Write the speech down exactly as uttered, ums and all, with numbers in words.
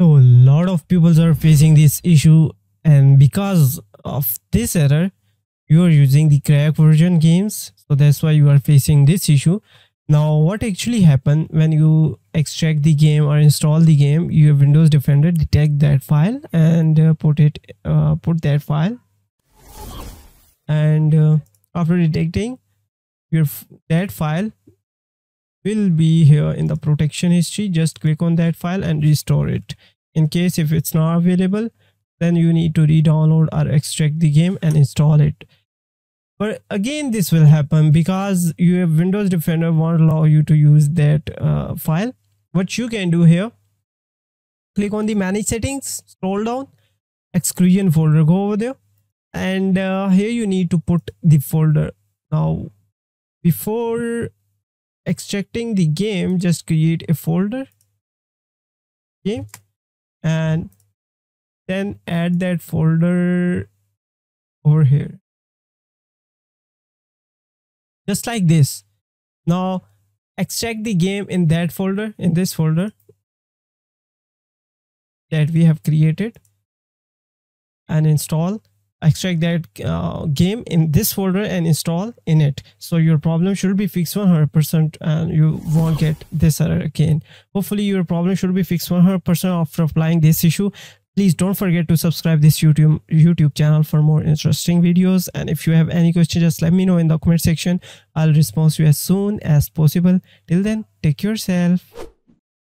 So a lot of people are facing this issue, and because of this error you are using the cracked version games, so that's why you are facing this issue. Now what actually happened when you extract the game or install the game, your Windows Defender detect that file and uh, put it uh, put that file, and uh, after detecting your that file will be here in the protection history. Just click on that file and restore it. In case if it's not available, then you need to re-download or extract the game and install it. But again, this will happen because your Windows Defender won't allow you to use that uh, file. What you can do here, click on the manage settings, scroll down, exclusion folder, go over there, and uh, here you need to put the folder. Now before extracting the game, just create a folder game, and then add that folder over here, just like this. Now extract the game in that folder, in this folder that we have created, and install, extract that uh, game in this folder and install in it. So your problem should be fixed one hundred percent and you won't get this error again. Hopefully your problem should be fixed one hundred percent after applying this issue. Please don't forget to subscribe this YouTube YouTube channel for more interesting videos. And if you have any questions, just let me know in the comment section. I'll respond to you as soon as possible. Till then, take care of yourself.